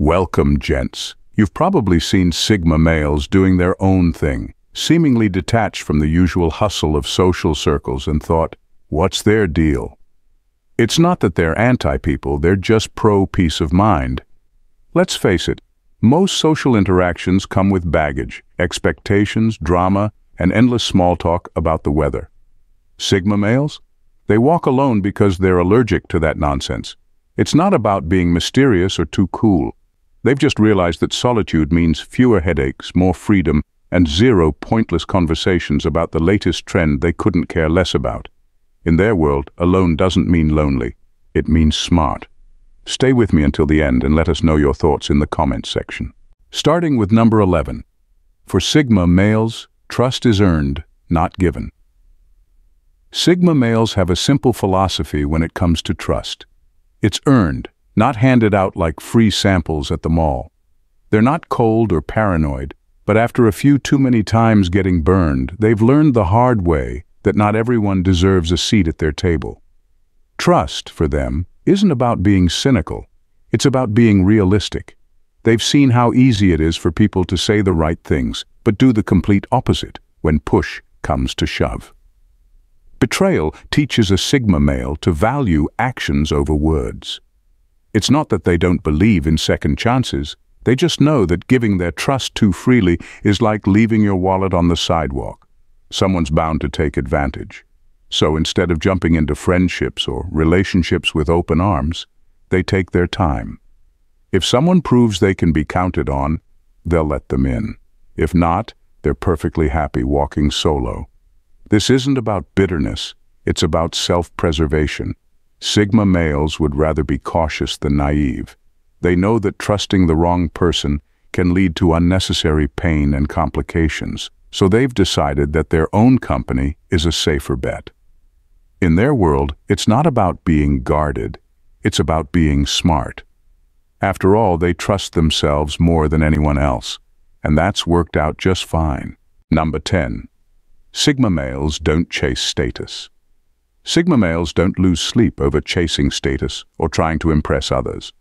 Welcome, gents. You've probably seen Sigma males doing their own thing, seemingly detached from the usual hustle of social circles, and thought, what's their deal? It's not that they're anti-people, they're just pro-peace of mind. Let's face it, most social interactions come with baggage, expectations, drama, and endless small talk about the weather. Sigma males? They walk alone because they're allergic to that nonsense. It's not about being mysterious or too cool. They've just realized that solitude means fewer headaches, more freedom, and zero pointless conversations about the latest trend they couldn't care less about. In their world, alone doesn't mean lonely. It means smart. Stay with me until the end and let us know your thoughts in the comments section. Starting with number 11. For Sigma males, trust is earned, not given. Sigma males have a simple philosophy when it comes to trust. It's earned, not handed out like free samples at the mall. They're not cold or paranoid, but after a few too many times getting burned, they've learned the hard way that not everyone deserves a seat at their table. Trust, for them, isn't about being cynical. It's about being realistic. They've seen how easy it is for people to say the right things, but do the complete opposite when push comes to shove. Betrayal teaches a Sigma male to value actions over words. It's not that they don't believe in second chances. They just know that giving their trust too freely is like leaving your wallet on the sidewalk. Someone's bound to take advantage. So instead of jumping into friendships or relationships with open arms, they take their time. If someone proves they can be counted on, they'll let them in. If not, they're perfectly happy walking solo. This isn't about bitterness. It's about self-preservation. Sigma males would rather be cautious than naive. They know that trusting the wrong person can lead to unnecessary pain and complications, so they've decided that their own company is a safer bet. In their world, it's not about being guarded. It's about being smart. After all, they trust themselves more than anyone else, and that's worked out just fine. Number 10. Sigma males don't chase status. Sigma males don't lose sleep over chasing status or trying to impress others.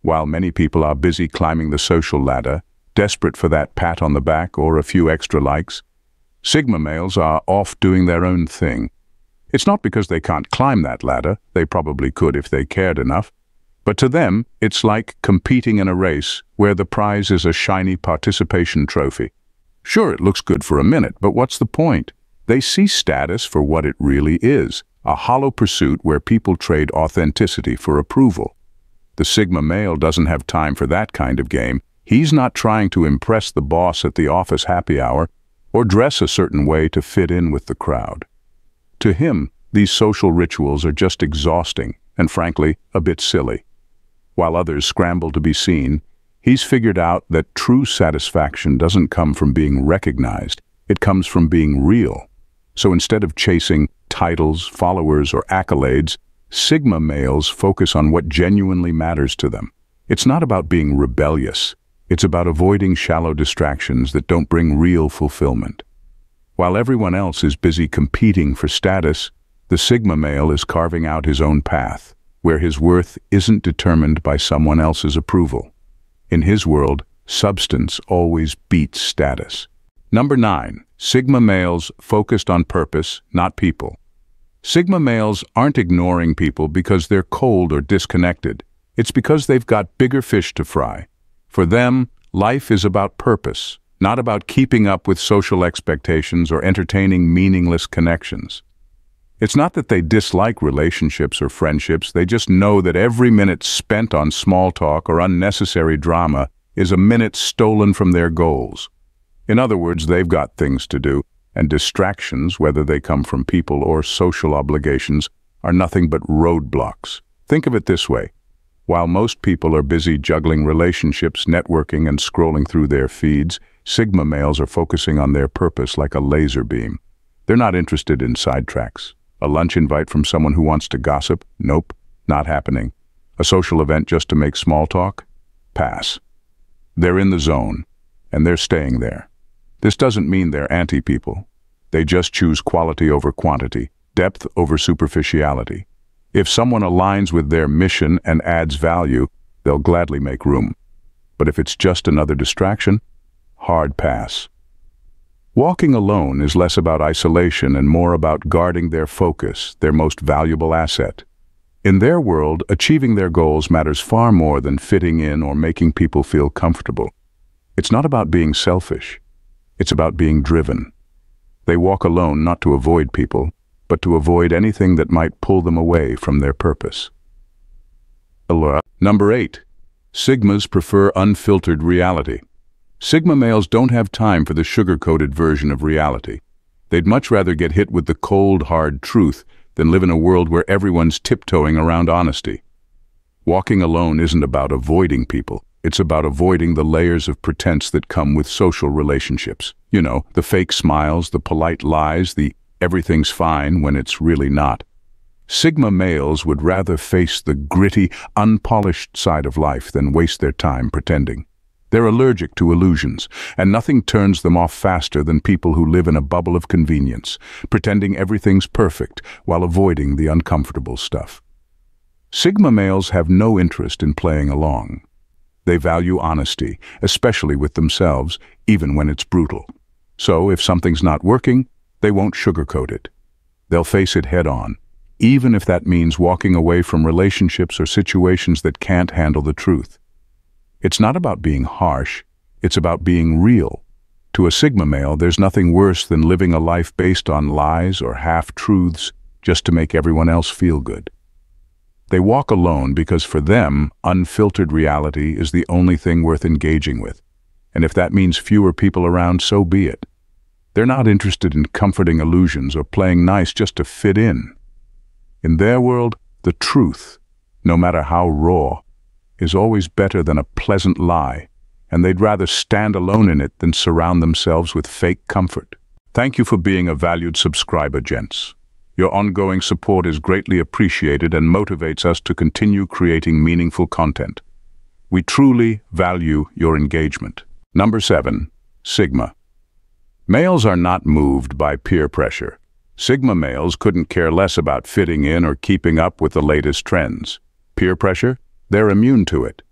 While many people are busy climbing the social ladder, desperate for that pat on the back or a few extra likes, Sigma males are off doing their own thing. It's not because they can't climb that ladder, they probably could if they cared enough, but to them, it's like competing in a race where the prize is a shiny participation trophy. Sure, it looks good for a minute, but what's the point? They see status for what it really is, a hollow pursuit where people trade authenticity for approval. The Sigma male doesn't have time for that kind of game. He's not trying to impress the boss at the office happy hour or dress a certain way to fit in with the crowd. To him, these social rituals are just exhausting and, frankly, a bit silly. While others scramble to be seen, he's figured out that true satisfaction doesn't come from being recognized, it comes from being real. So instead of chasing titles, followers, or accolades, Sigma males focus on what genuinely matters to them. It's not about being rebellious, it's about avoiding shallow distractions that don't bring real fulfillment. While everyone else is busy competing for status, the Sigma male is carving out his own path, where his worth isn't determined by someone else's approval. In his world, substance always beats status. Number 9. Sigma males focused on purpose, not people. Sigma males aren't ignoring people because they're cold or disconnected. It's because they've got bigger fish to fry. For them, life is about purpose, not about keeping up with social expectations or entertaining meaningless connections. It's not that they dislike relationships or friendships, they just know that every minute spent on small talk or unnecessary drama is a minute stolen from their goals. In other words, they've got things to do, and distractions, whether they come from people or social obligations, are nothing but roadblocks. Think of it this way. While most people are busy juggling relationships, networking, and scrolling through their feeds, Sigma males are focusing on their purpose like a laser beam. They're not interested in sidetracks. A lunch invite from someone who wants to gossip? Nope, not happening. A social event just to make small talk? Pass. They're in the zone, and they're staying there. This doesn't mean they're anti-people. They just choose quality over quantity, depth over superficiality. If someone aligns with their mission and adds value, they'll gladly make room. But if it's just another distraction, hard pass. Walking alone is less about isolation and more about guarding their focus, their most valuable asset. In their world, achieving their goals matters far more than fitting in or making people feel comfortable. It's not about being selfish. It's about being driven. They walk alone not to avoid people, but to avoid anything that might pull them away from their purpose. Number 8. Sigmas prefer unfiltered reality. Sigma males don't have time for the sugar-coated version of reality. They'd much rather get hit with the cold, hard truth than live in a world where everyone's tiptoeing around honesty. Walking alone isn't about avoiding people. It's about avoiding the layers of pretense that come with social relationships. You know, the fake smiles, the polite lies, the everything's fine when it's really not. Sigma males would rather face the gritty, unpolished side of life than waste their time pretending. They're allergic to illusions, and nothing turns them off faster than people who live in a bubble of convenience, pretending everything's perfect while avoiding the uncomfortable stuff. Sigma males have no interest in playing along. They value honesty, especially with themselves, even when it's brutal. So if something's not working, they won't sugarcoat it. They'll face it head-on, even if that means walking away from relationships or situations that can't handle the truth. It's not about being harsh, it's about being real. To a Sigma male, there's nothing worse than living a life based on lies or half-truths just to make everyone else feel good. They walk alone because for them, unfiltered reality is the only thing worth engaging with. And if that means fewer people around, so be it. They're not interested in comforting illusions or playing nice just to fit in. In their world, the truth, no matter how raw, is always better than a pleasant lie, and they'd rather stand alone in it than surround themselves with fake comfort. Thank you for being a valued subscriber, gents. Your ongoing support is greatly appreciated and motivates us to continue creating meaningful content. We truly value your engagement. Number 7. Sigma. Males are not moved by peer pressure. Sigma males couldn't care less about fitting in or keeping up with the latest trends. Peer pressure? They're immune to it.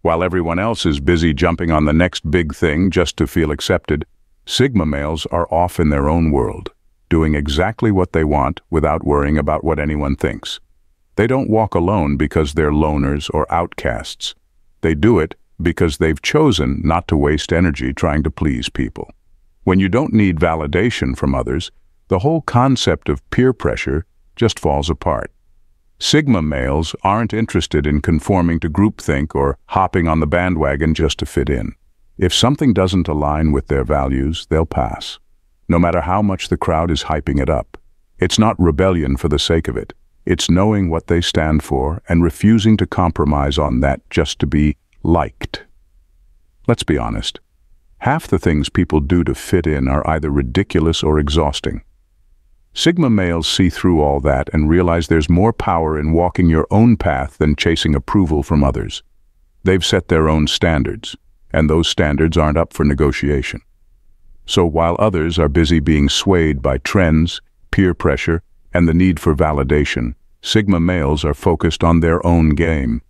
While everyone else is busy jumping on the next big thing just to feel accepted, Sigma males are off in their own world, doing exactly what they want without worrying about what anyone thinks. They don't walk alone because they're loners or outcasts. They do it because they've chosen not to waste energy trying to please people. When you don't need validation from others, the whole concept of peer pressure just falls apart. Sigma males aren't interested in conforming to groupthink or hopping on the bandwagon just to fit in. If something doesn't align with their values, they'll pass, no matter how much the crowd is hyping it up. It's not rebellion for the sake of it. It's knowing what they stand for and refusing to compromise on that just to be liked. Let's be honest. Half the things people do to fit in are either ridiculous or exhausting. Sigma males see through all that and realize there's more power in walking your own path than chasing approval from others. They've set their own standards, and those standards aren't up for negotiation. So while others are busy being swayed by trends, peer pressure, and the need for validation, Sigma males are focused on their own game.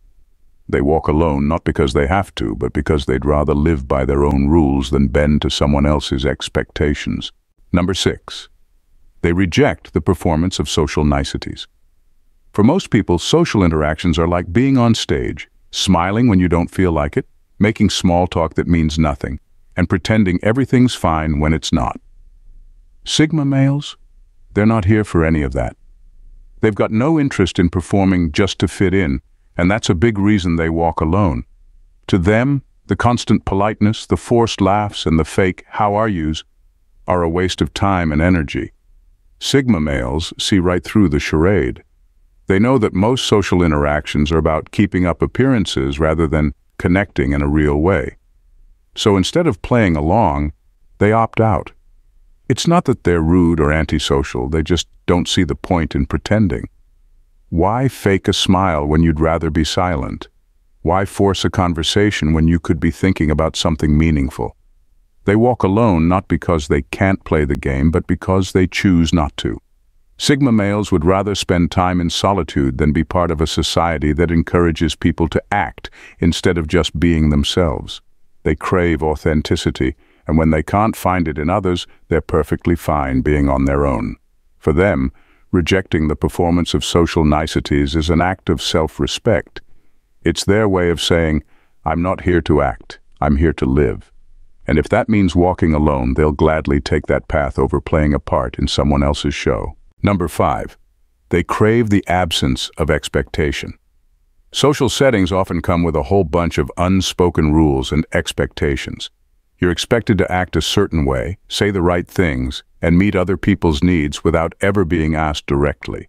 They walk alone not because they have to, but because they'd rather live by their own rules than bend to someone else's expectations. Number 6. They reject the performance of social niceties. For most people, social interactions are like being on stage, smiling when you don't feel like it, making small talk that means nothing, and pretending everything's fine when it's not. Sigma males? They're not here for any of that. They've got no interest in performing just to fit in, and that's a big reason they walk alone. To them, the constant politeness, the forced laughs, and the fake "how are yous" are a waste of time and energy. Sigma males see right through the charade. They know that most social interactions are about keeping up appearances rather than connecting in a real way. So instead of playing along, they opt out. It's not that they're rude or antisocial, they just don't see the point in pretending. Why fake a smile when you'd rather be silent? Why force a conversation when you could be thinking about something meaningful? They walk alone not because they can't play the game, but because they choose not to. Sigma males would rather spend time in solitude than be part of a society that encourages people to act instead of just being themselves. They crave authenticity, and when they can't find it in others, they're perfectly fine being on their own. For them, rejecting the performance of social niceties is an act of self-respect. It's their way of saying, I'm not here to act, I'm here to live. And if that means walking alone, they'll gladly take that path over playing a part in someone else's show. Number 5. They crave the absence of expectation. Social settings often come with a whole bunch of unspoken rules and expectations. You're expected to act a certain way, say the right things, and meet other people's needs without ever being asked directly.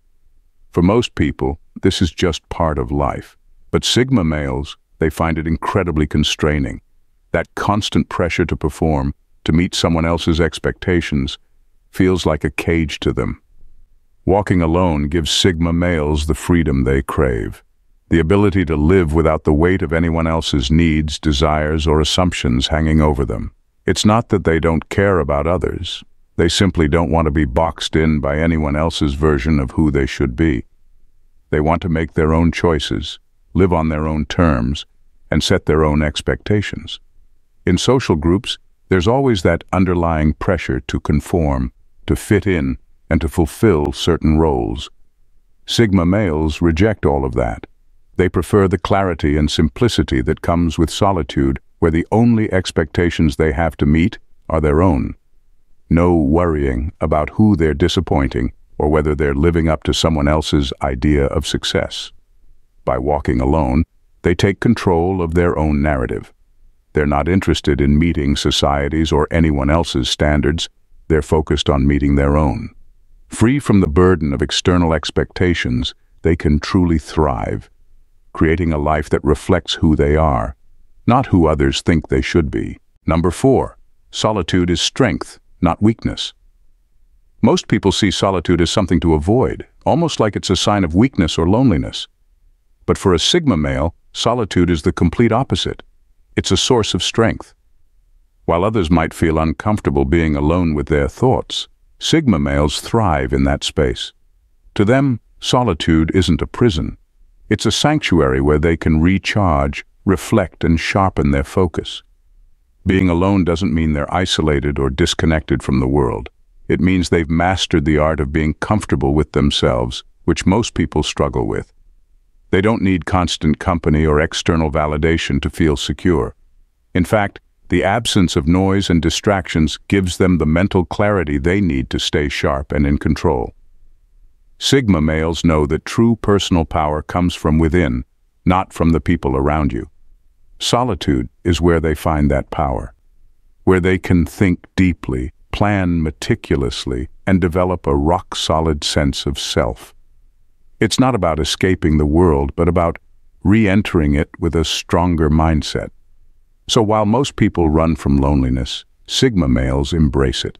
For most people, this is just part of life. But Sigma males, they find it incredibly constraining. That constant pressure to perform, to meet someone else's expectations, feels like a cage to them. Walking alone gives Sigma males the freedom they crave. The ability to live without the weight of anyone else's needs, desires, or assumptions hanging over them. It's not that they don't care about others. They simply don't want to be boxed in by anyone else's version of who they should be. They want to make their own choices, live on their own terms, and set their own expectations. In social groups, there's always that underlying pressure to conform, to fit in, and to fulfill certain roles. Sigma males reject all of that. They prefer the clarity and simplicity that comes with solitude, where the only expectations they have to meet are their own. No worrying about who they're disappointing or whether they're living up to someone else's idea of success. By walking alone, they take control of their own narrative. They're not interested in meeting society's or anyone else's standards. They're focused on meeting their own. Free from the burden of external expectations, they can truly thrive, creating a life that reflects who they are, not who others think they should be. Number 4. Solitude is strength, not weakness. Most people see solitude as something to avoid, almost like it's a sign of weakness or loneliness. But for a Sigma male, solitude is the complete opposite. It's a source of strength. While others might feel uncomfortable being alone with their thoughts, Sigma males thrive in that space. To them, solitude isn't a prison. It's a sanctuary where they can recharge, reflect, and sharpen their focus. Being alone doesn't mean they're isolated or disconnected from the world. It means they've mastered the art of being comfortable with themselves, which most people struggle with. They don't need constant company or external validation to feel secure. In fact, the absence of noise and distractions gives them the mental clarity they need to stay sharp and in control. Sigma males know that true personal power comes from within, not from the people around you. Solitude is where they find that power, where they can think deeply, plan meticulously, and develop a rock-solid sense of self. It's not about escaping the world, but about re-entering it with a stronger mindset. So while most people run from loneliness, Sigma males embrace it.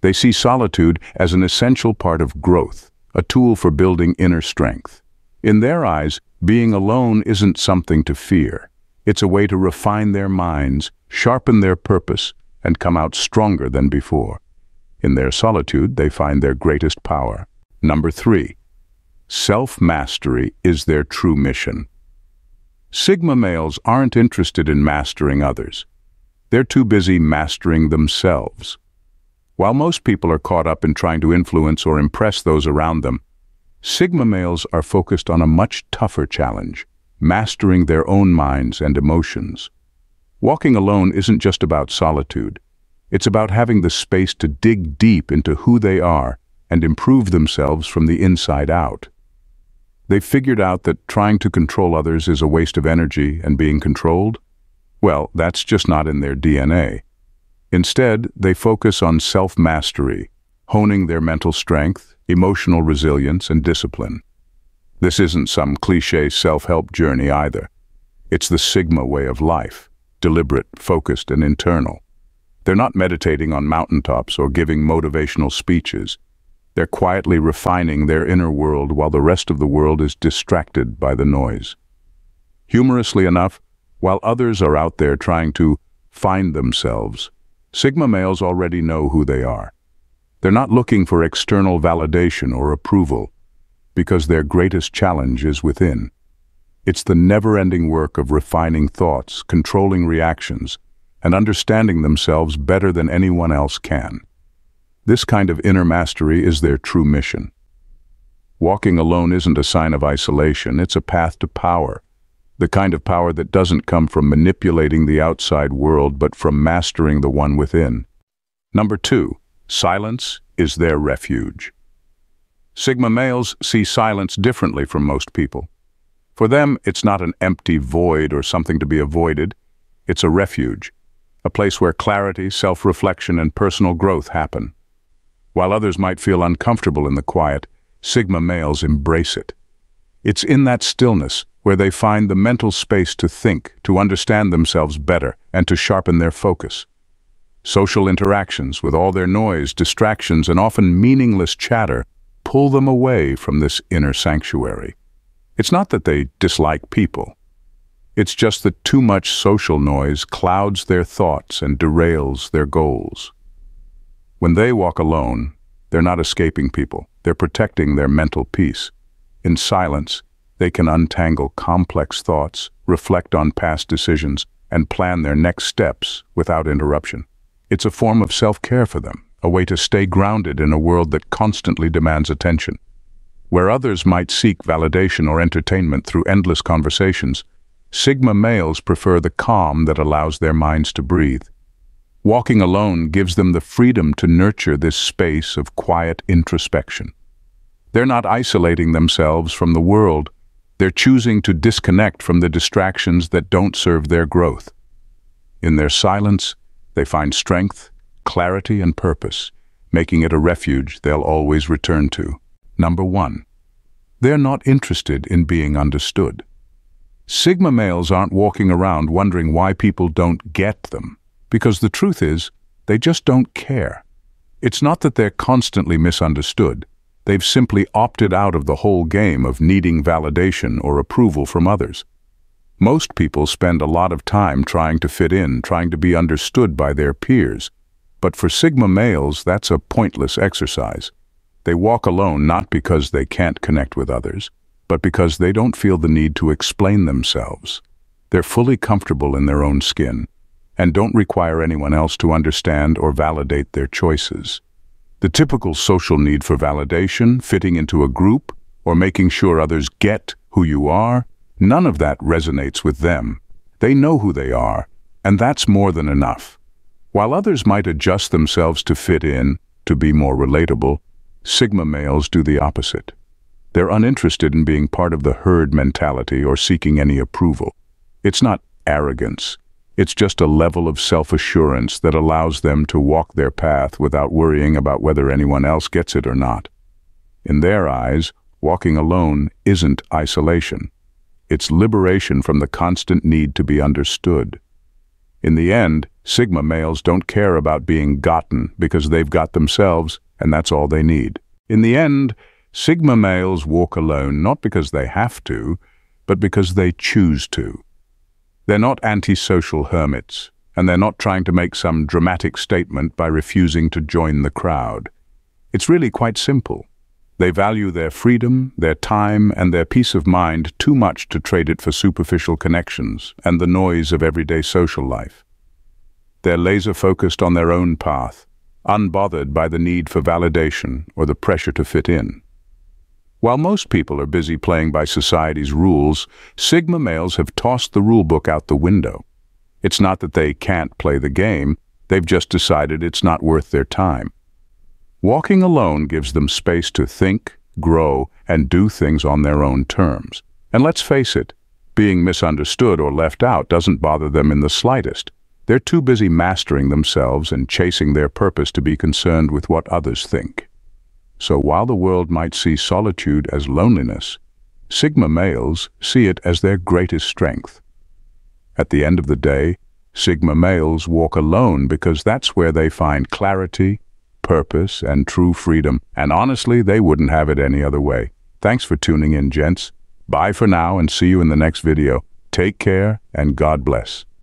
They see solitude as an essential part of growth, a tool for building inner strength. In their eyes, being alone isn't something to fear. It's a way to refine their minds, sharpen their purpose, and come out stronger than before. In their solitude, they find their greatest power. Number 3. Self-mastery is their true mission. Sigma males aren't interested in mastering others. They're too busy mastering themselves. While most people are caught up in trying to influence or impress those around them, Sigma males are focused on a much tougher challenge: mastering their own minds and emotions. Walking alone isn't just about solitude. It's about having the space to dig deep into who they are and improve themselves from the inside out. They've figured out that trying to control others is a waste of energy, and being controlled? Well, that's just not in their DNA. Instead, they focus on self-mastery, honing their mental strength, emotional resilience, and discipline. This isn't some cliché self-help journey either. It's the Sigma way of life, deliberate, focused, and internal. They're not meditating on mountaintops or giving motivational speeches. They're quietly refining their inner world while the rest of the world is distracted by the noise. Humorously enough, while others are out there trying to find themselves, Sigma males already know who they are. They're not looking for external validation or approval, because their greatest challenge is within. It's the never-ending work of refining thoughts, controlling reactions, and understanding themselves better than anyone else can. This kind of inner mastery is their true mission. Walking alone isn't a sign of isolation, it's a path to power, the kind of power that doesn't come from manipulating the outside world, but from mastering the one within. Number 2, silence is their refuge. Sigma males see silence differently from most people. For them, it's not an empty void or something to be avoided. It's a refuge, a place where clarity, self-reflection, and personal growth happen. While others might feel uncomfortable in the quiet, Sigma males embrace it. It's in that stillness where they find the mental space to think, to understand themselves better, and to sharpen their focus. Social interactions, with all their noise, distractions, and often meaningless chatter, pull them away from this inner sanctuary. It's not that they dislike people. It's just that too much social noise clouds their thoughts and derails their goals. When they walk alone, they're not escaping people. They're protecting their mental peace. In silence, they can untangle complex thoughts, reflect on past decisions, and plan their next steps without interruption. It's a form of self-care for them, a way to stay grounded in a world that constantly demands attention. Where others might seek validation or entertainment through endless conversations, Sigma males prefer the calm that allows their minds to breathe. Walking alone gives them the freedom to nurture this space of quiet introspection. They're not isolating themselves from the world. They're choosing to disconnect from the distractions that don't serve their growth. In their silence, they find strength, clarity, and purpose, making it a refuge they'll always return to. Number 1, they're not interested in being understood. Sigma males aren't walking around wondering why people don't get them, because the truth is, they just don't care. It's not that they're constantly misunderstood. They've simply opted out of the whole game of needing validation or approval from others. Most people spend a lot of time trying to fit in, trying to be understood by their peers. But for Sigma males, that's a pointless exercise. They walk alone not because they can't connect with others, but because they don't feel the need to explain themselves. They're fully comfortable in their own skin and don't require anyone else to understand or validate their choices. The typical social need for validation, fitting into a group, or making sure others get who you are, none of that resonates with them. They know who they are, and that's more than enough. While others might adjust themselves to fit in, to be more relatable, Sigma males do the opposite. They're uninterested in being part of the herd mentality or seeking any approval. It's not arrogance. It's just a level of self-assurance that allows them to walk their path without worrying about whether anyone else gets it or not. In their eyes, walking alone isn't isolation. It's liberation from the constant need to be understood. In the end, Sigma males don't care about being gotten because they've got themselves, and that's all they need. In the end, Sigma males walk alone not because they have to, but because they choose to. They're not antisocial hermits, and they're not trying to make some dramatic statement by refusing to join the crowd. It's really quite simple. They value their freedom, their time, and their peace of mind too much to trade it for superficial connections and the noise of everyday social life. They're laser-focused on their own path, unbothered by the need for validation or the pressure to fit in. While most people are busy playing by society's rules, Sigma males have tossed the rulebook out the window. It's not that they can't play the game, they've just decided it's not worth their time. Walking alone gives them space to think, grow, and do things on their own terms. And let's face it, being misunderstood or left out doesn't bother them in the slightest. They're too busy mastering themselves and chasing their purpose to be concerned with what others think. So while the world might see solitude as loneliness, Sigma males see it as their greatest strength. At the end of the day, Sigma males walk alone because that's where they find clarity, purpose, and true freedom, and honestly, they wouldn't have it any other way. Thanks for tuning in, gents. Bye for now, and see you in the next video. Take care, and God bless.